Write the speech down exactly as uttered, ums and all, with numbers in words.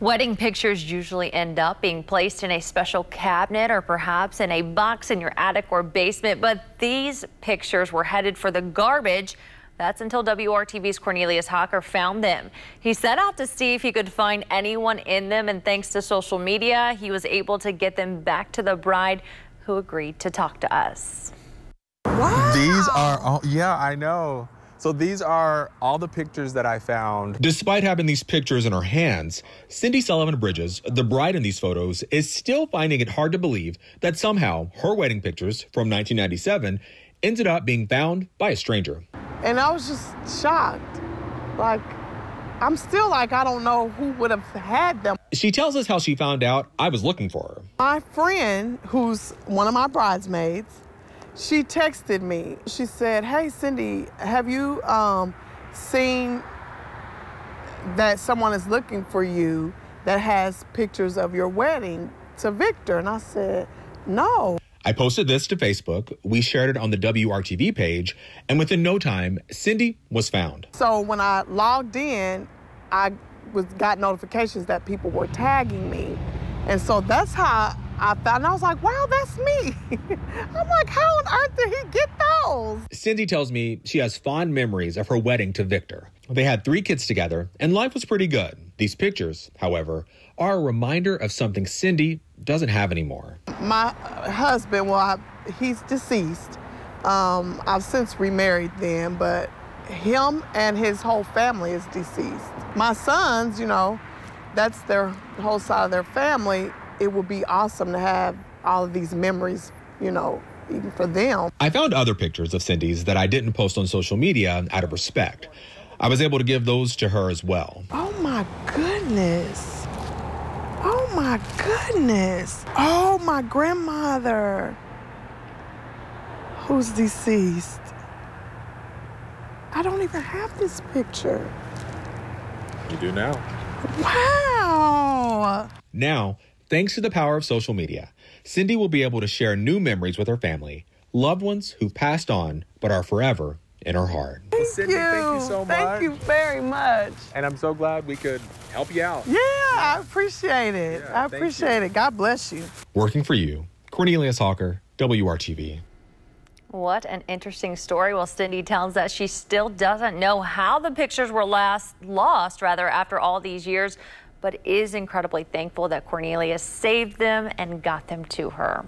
Wedding pictures usually end up being placed in a special cabinet or perhaps in a box in your attic or basement, but these pictures were headed for the garbage. That's until W R T V's Cornelius Hocker found them. He set out to see if he could find anyone in them, and thanks to social media, he was able to get them back to the bride, who agreed to talk to us. Wow. These are, all, yeah, I know. So these are all the pictures that I found. Despite having these pictures in her hands, Cindy Sullivan Bridges, the bride in these photos, is still finding it hard to believe that somehow her wedding pictures from nineteen ninety-seven ended up being found by a stranger. And I was just shocked. Like, I'm still like, I don't know who would have had them. She tells us how she found out I was looking for her. My friend, who's one of my bridesmaids, she texted me. She said, hey, Cindy, have you um, seen that someone is looking for you that has pictures of your wedding to Victor? And I said, no. I posted this to Facebook. We shared it on the W R T V page. And within no time, Cindy was found. So when I logged in, I was got notifications that people were tagging me. And so that's how I found, and I was like, wow, that's me. I'm like, how on earth did he get those? Cindy tells me she has fond memories of her wedding to Victor. They had three kids together, and life was pretty good. These pictures, however, are a reminder of something Cindy doesn't have anymore. My husband, well, I, he's deceased. Um, I've since remarried them, but him and his whole family is deceased. My sons, you know, that's their whole side of their family. It would be awesome to have all of these memories, you know, even for them. I found other pictures of Cindy's that I didn't post on social media out of respect. I was able to give those to her as well. Oh my goodness. Oh my goodness. Oh, my grandmother, who's deceased. I don't even have this picture. You do now. Wow. Now, thanks to the power of social media, Cindy will be able to share new memories with her family, loved ones who passed on but are forever in her heart. Thank Cindy, you. Thank you so much. Thank you very much. And I'm so glad we could help you out. Yeah, yeah. I appreciate it. Yeah, I appreciate you. it. God bless you. Working for you, Cornelius Hocker, W R T V. What an interesting story. Well, Cindy tells that she still doesn't know how the pictures were last lost, rather, after all these years, but is incredibly thankful that Cornelius saved them and got them to her.